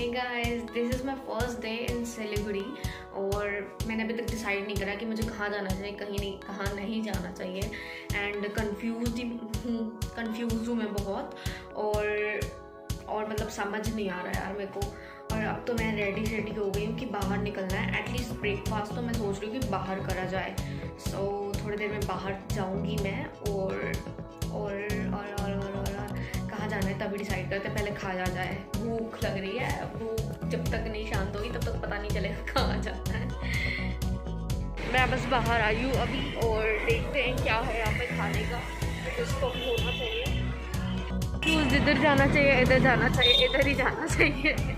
Hey guys, this is my first day in Siliguri और मैंने अभी तक डिसाइड नहीं करा कि मुझे कहाँ जाना चाहिए, कहाँ नहीं जाना चाहिए एंड कन्फ्यूज हूँ मैं बहुत और मतलब समझ नहीं आ रहा यार मेरे को। और अब तो मैं रेडी हो गई हूँ कि बाहर निकलना है। एटलीस्ट ब्रेकफास्ट तो मैं सोच रही हूँ कि बाहर करा जाए। सो थोड़ी देर में बाहर जाऊँगी मैं और कहाँ जाना है तभी डिसाइड करते हैं। पहले खाया जाए, भूख लग रही है। भूख जब तक नहीं शांत होगी तब तक पता नहीं चलेगा कहाँ जाना है। मैं बस बाहर आई हूँ अभी और देखते हैं क्या है यहाँ पे खाने का। उसको होना चाहिए कि इधर जाना चाहिए, इधर जाना चाहिए, इधर ही जाना चाहिए।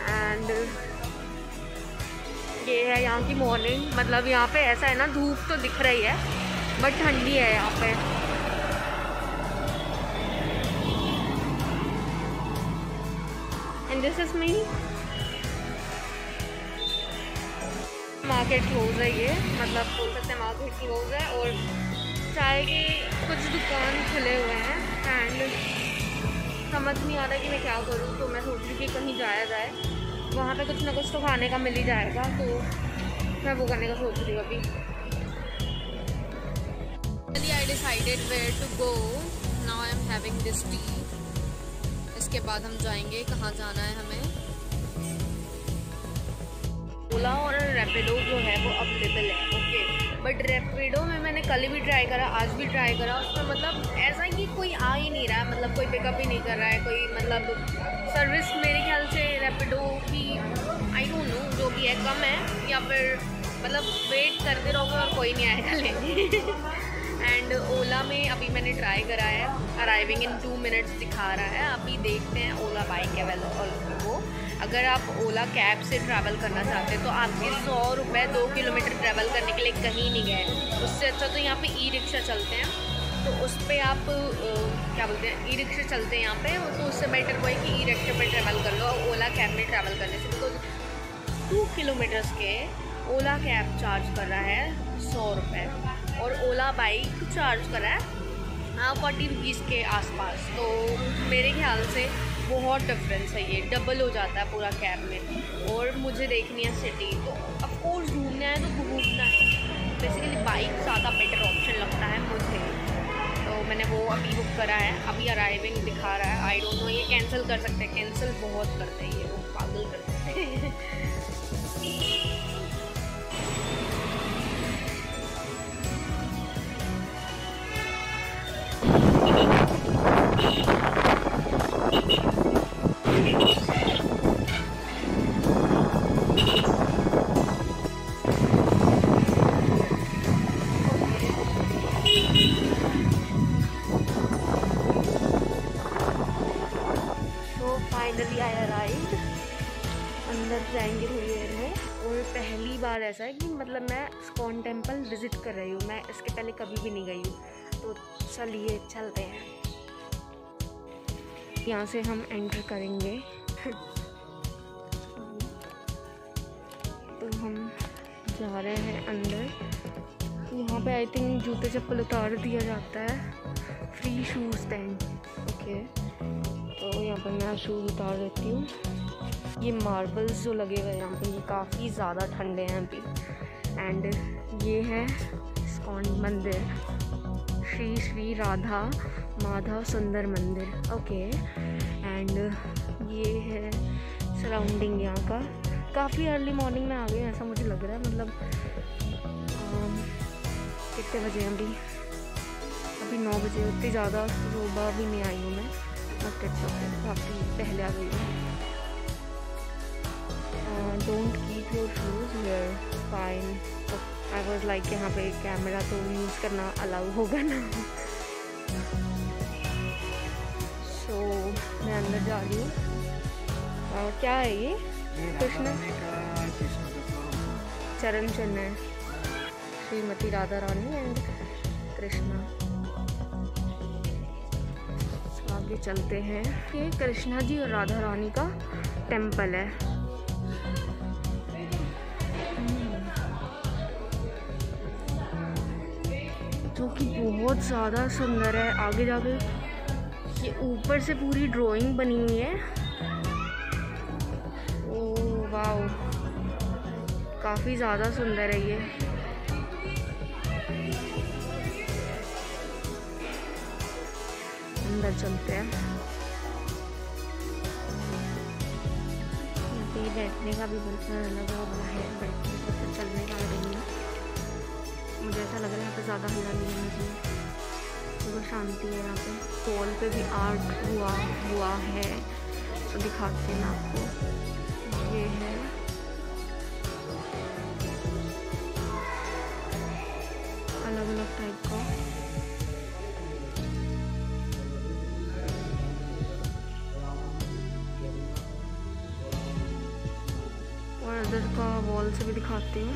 एंड ये है यहाँ की मॉर्निंग। मतलब यहाँ पे ऐसा है ना, धूप तो दिख रही है बट ठंडी है यहाँ पे। And this is me. Market close है ये, मतलब बोल सकते हैं मार्केट क्लोज है और चाय की कुछ दुकान खुले हुए हैं। एंड समझ नहीं आ रहा कि मैं क्या करूँ, तो मैं सोच रही कि कहीं जाया जाए, वहाँ पे कुछ ना कुछ तो खाने का मिल ही जाएगा। तो मैं वो करने का सोच रही हूँ अभी। I decided where to go. Now I am having this tea. इसके बाद हम जाएंगे, कहाँ जाना है हमें। ओला और रैपिडो जो है वो अवेलेबल है, ओके। बट रैपिडो में मैंने कल भी ट्राई करा, आज भी ट्राई करा, उसमें मतलब ऐसा कि कोई आ ही नहीं रहा, मतलब कोई पिकअप ही नहीं कर रहा है, कोई मतलब सर्विस मेरे ख्याल से रैपिडो की आई डोंट नो जो भी है कम है, या फिर मतलब वेट करते रहोगे और कोई नहीं आएगा लेने। एंड ओला में अभी मैंने ट्राई करा है, अराइविंग इन 2 मिनट्स दिखा रहा है। अभी देखते हैं ओला बाइक अवेलेबल हो। अगर आप ओला कैब से ट्रैवल करना चाहते हैं तो आपके 100 रुपये 2 किलोमीटर ट्रैवल करने के लिए कहीं नहीं गए। उससे अच्छा तो यहाँ पे E-रिक्शा चलते हैं, तो उस पर आप क्या बोलते हैं, E-रिक्शा चलते हैं यहाँ पर, तो उससे बेटर वो है कि E-रिक्शा पर ट्रैवल कर लो ओला कैब में ट्रैवल करने से। बिकॉज 2 किलोमीटर्स के ओला कैब चार्ज कर रहा है 100 रुपये और ओला बाइक चार्ज कर रहा है 40 रुपीज़ के आसपास। तो मेरे ख्याल से बहुत डिफरेंस है, ये डबल हो जाता है पूरा कैब में। और मुझे देखनी है सिटी, तो ऑफकोर्स घूमना है तो घूमना है। बेसिकली बाइक ज़्यादा बेटर ऑप्शन लगता है मुझे, तो मैंने वो अभी बुक करा है। अभी अराइविंग दिखा रहा है, आई डोंट नो। ये कैंसिल कर सकते हैं, कैंसिल बहुत करते हैं ये लोग, पागल कर सकते हैं। जाएंगे थोड़ी देर में। और पहली बार ऐसा है कि मतलब मैं ISKCON टेम्पल विज़िट कर रही हूँ, मैं इसके पहले कभी भी नहीं गई हूँ। तो चलिए चलते हैं, यहाँ से हम एंटर करेंगे। तो हम जा रहे हैं अंदर। यहाँ पे आई थिंक जूते चप्पल उतार दिया जाता है, फ्री शूज़ पहन, ओके। तो यहाँ पर मैं शूज़ उतार देती हूँ। ये मार्बल्स जो लगे हुए हैं यहाँ पे, ये काफ़ी ज़्यादा ठंडे हैं अभी। एंड ये है ISKCON मंदिर, श्री श्री राधा माधव सुंदर मंदिर, ओके। एंड ये है सराउंडिंग यहाँ का। काफ़ी अर्ली मॉर्निंग में आ गए ऐसा मुझे लग रहा है, मतलब कितने बजे हैं अभी 9 बजे। उतनी ज़्यादा सुबह भी नहीं आई हूँ मैं, बट काफ़ी पहले आ गई हूँ। Don't keep your shoes here, fine. I was like यहाँ पे कैमरा तो यूज़ करना अलाउ होगा ना। So मैं अंदर जा रही हूँ। क्या है ये? कृष्ण चरण चिन्ह है, श्रीमती राधा रानी एंड कृष्णा। आगे चलते हैं। ये कृष्णा जी और राधा रानी का टेम्पल है। जो कि बहुत ज़्यादा सुंदर है। आगे जाके ये ऊपर से पूरी ड्राइंग बनी हुई है वाओ, काफ़ी ज़्यादा सुंदर है ये। अंदर चलते हैं। बैठने का भी बहुत अलग हुआ है, बैठने का चलने का नहीं है। मुझे ऐसा लग रहा है यहाँ पे ज़्यादा हल्ला नहीं होना चाहिए, बहुत शांति है यहाँ पे। पोल पे भी आर्ट हुआ है, तो दिखाते हैं आपको। ये है अलग अलग टाइप का। और अंदर का वॉल से भी दिखाती हूँ।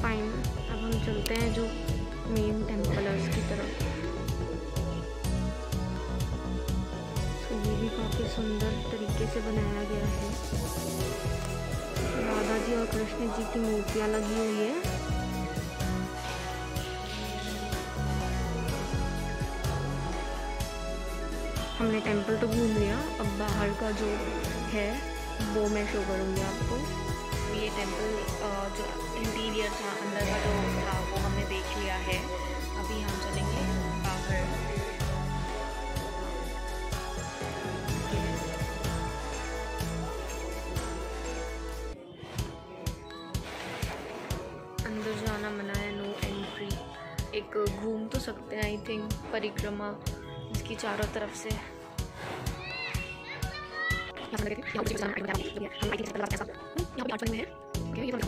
फाइन, अब हम चलते हैं जो मेन टेम्पल है उसकी तरफ। ये भी काफ़ी सुंदर तरीके से बनाया गया है। राधा जी और कृष्ण जी की मूर्तियाँ लगी हुई है। हमने टेंपल तो घूम लिया, अब बाहर का जो है वो मैं शो करूँगी आपको। ये टेंपल जो इंटीरियर था, अंदर का जो था वो हमने देख लिया है। अभी हम चलेंगे बाहर। जाना मना है, नो एंट्री। एक घूम तो सकते हैं आई थिंक, परिक्रमा इसकी चारों तरफ से। ये हमारे मैंने किया था ये वीडियो बनाया है, ये वीडियो बनाया है। सो ऐसा ही गार्डन है, कप पेंटिंग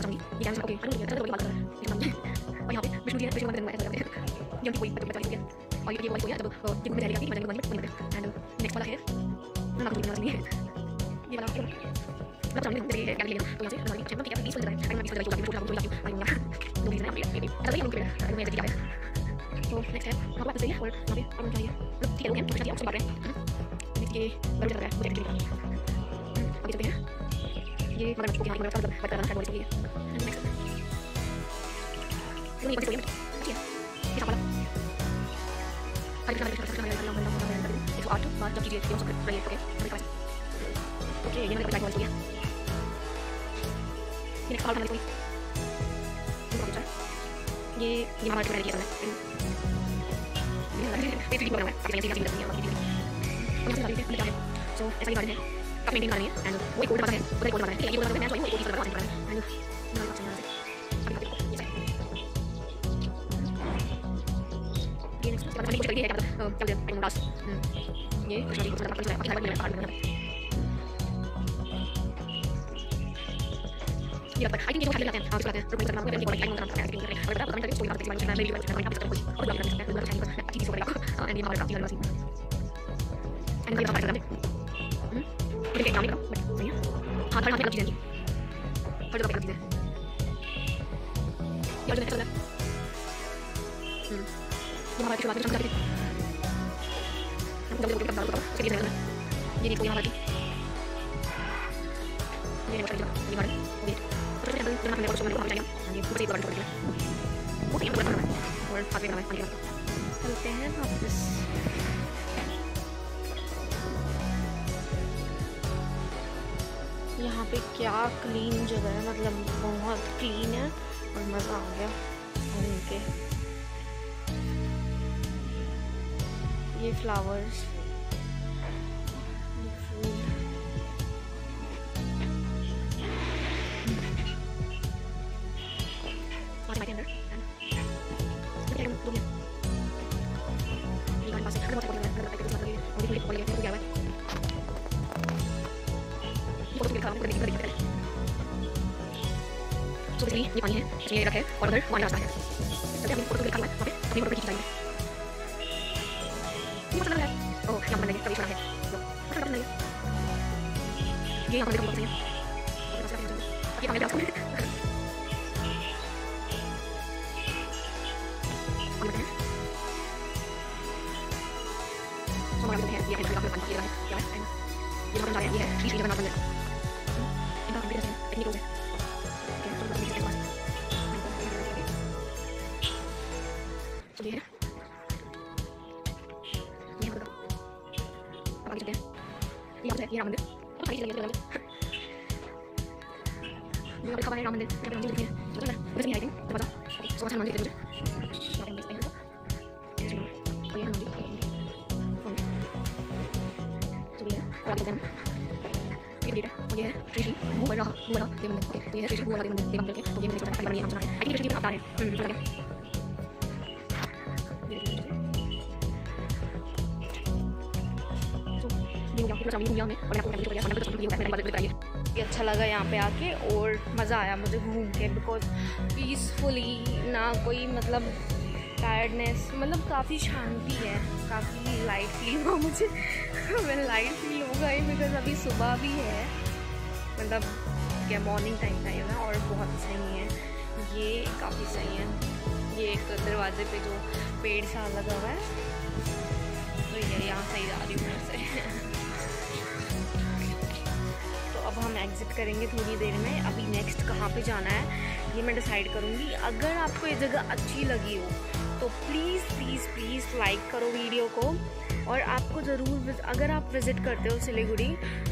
करनी है एंड वो कोड है, वो कोड है, ये कोड है। मैं सॉरी, वो कोड है एंड मेरा अच्छा है। ये नेक्स्ट वाला कुछ करके है, मतलब चल गया डांस। ये कुछ नहीं पता चला, ये वाला पार्ट में ये पर हाइकिंग के लिए जाते हैं। आप जाते हैं तो करना है, ये करना है, और बता कमेंट करके स्टोरी करते हैं। मैं रिव्यू करना है, आप सब कुछ और बात करते हैं। बहुत अच्छी बात है, अच्छी सोच रखो एंड ये हमारा काफी लगा सी एंड ये बात करते हैं। ठीक है, काम करो बट सही है। हां, थोड़ा मतलब चीजें थोड़ा बात करते हैं। ये जो है ये हमारा कुछ बात करते हैं। हम जब बोलते हैं तो चलिए चलना है। ये देखो यहां वाली ये वाली गाड़ी तो मैं कुछ मतलब बताया ये पूरी बात कर दिया। ओके, अब और आगे ना चलते हैं वापस। यहाँ पे क्या क्लीन जगह है, मतलब बहुत क्लीन है और मज़ा आ गया घूम के। ये फ्लावर्स, ये पानी है, ये रखा है और उधर पानी रास्ता है। तो अभी फोटो दिखा रहा है, वहां पे अपनी फोटो खींच रहा है। ये मतलब है ओह, यहां पर लगे कभी छोड़ा है, मतलब नहीं है ये। यहां पे बहुत है, ये हमें रास्ता है। और है हमारा जो है ये है, काफी अच्छा है। क्या है ये बन रहा है, ये है ये बना बन रहा है। पकड़ चुके हैं। ये राम मंदिर खबर है, राम मंदिर है। ये है ऋषि बोला बोला ये मंदिर ओके। तो ये है ऋषि बोला ये मंदिर देवम करके। तो ये मेरे को पता नहीं, हम सुना है आई थिंक ऋषि के अवतार है। लगा ये यहां पे चली गया मैं और आपको वीडियो बनाया, मतलब वीडियो बनाने वाले बताइए कि अच्छा लगा यहाँ पे आके और मज़ा आया मुझे घूम के, बिकॉज पीसफुली ना कोई मतलब टायर्डनेस, मतलब काफ़ी शांति है, काफ़ी लाइट फील हुआ मुझे। मैं लाइट फील हो गई बिकॉज अभी सुबह भी है, मतलब क्या मॉर्निंग टाइम है और बहुत सही है, ये काफ़ी सही है। ये एक दरवाजे पे जो पेड़ सा लगा हुआ है, तो ये यहाँ सही जा रही हूँ से। तो अब हम एग्ज़िट करेंगे थोड़ी देर में। अभी नेक्स्ट कहाँ पे जाना है ये मैं डिसाइड करूँगी। अगर आपको ये जगह अच्छी लगी हो तो प्लीज़ प्लीज़ प्लीज़ लाइक करो वीडियो को, और आपको ज़रूर अगर आप विज़िट करते हो सिलीगुड़ी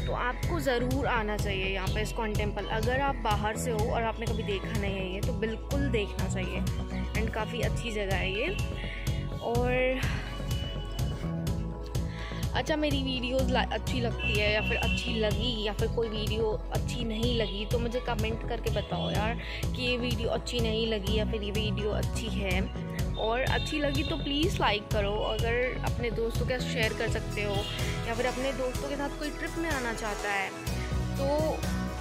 तो आपको ज़रूर आना चाहिए यहाँ पे इस्कॉन टेम्पल। अगर आप बाहर से हो और आपने कभी देखा नहीं है ये, तो बिल्कुल देखना चाहिए, एंड काफ़ी अच्छी जगह है ये। और अच्छा, मेरी वीडियोस अच्छी लगती है या फिर अच्छी लगी या फिर कोई वीडियो अच्छी नहीं लगी तो मुझे कमेंट करके बताओ यार कि ये वीडियो अच्छी नहीं लगी या फिर ये वीडियो अच्छी है। और अच्छी लगी तो प्लीज़ लाइक करो। अगर अपने दोस्तों के साथ शेयर कर सकते हो या फिर अपने दोस्तों के साथ कोई ट्रिप में आना चाहता है तो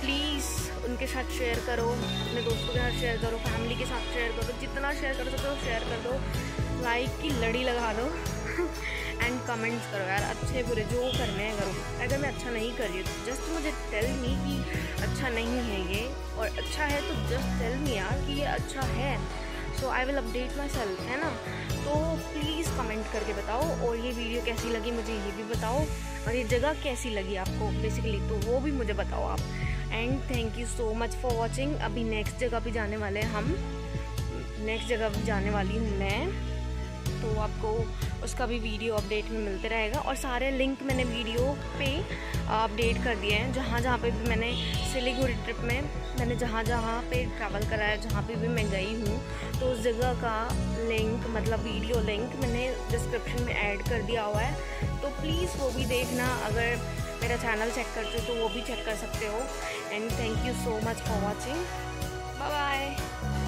प्लीज़ उनके साथ शेयर करो, अपने दोस्तों के साथ शेयर करो, फैमिली के साथ शेयर करो, जितना शेयर कर सकते हो शेयर कर दो, लाइक की लड़ी लगा दो एंड कमेंट्स करो यार, अच्छे बुरे जो करने हैं करो। अगर मैं अच्छा नहीं कर रही तो जस्ट मुझे टेल मी कि अच्छा नहीं है ये, और अच्छा है तो जस्ट टेल मी यार कि ये अच्छा है, so I will update myself, है ना। तो प्लीज़ कमेंट करके बताओ, और ये वीडियो कैसी लगी मुझे ये भी बताओ, और ये जगह कैसी लगी आपको बेसिकली तो वो भी मुझे बताओ आप। And thank you so much for watching. अभी नेक्स्ट जगह भी जाने वाले हैं हम, नेक्स्ट जगह भी जाने वाली हूँ मैं, तो आपको उसका भी वीडियो अपडेट में मिलते रहेगा। और सारे लिंक मैंने वीडियो पे अपडेट कर दिए हैं, जहाँ जहाँ पे भी मैंने सिलीगुड़ी ट्रिप में मैंने जहाँ जहाँ पे ट्रैवल कराया, जहाँ पे भी मैं गई हूँ, तो उस जगह का लिंक मतलब वीडियो लिंक मैंने डिस्क्रिप्शन में ऐड कर दिया हुआ है, तो प्लीज़ वो भी देखना। अगर मेरा चैनल चेक करते हो तो वो भी चेक कर सकते हो। And thank you so much for watching, bye bye.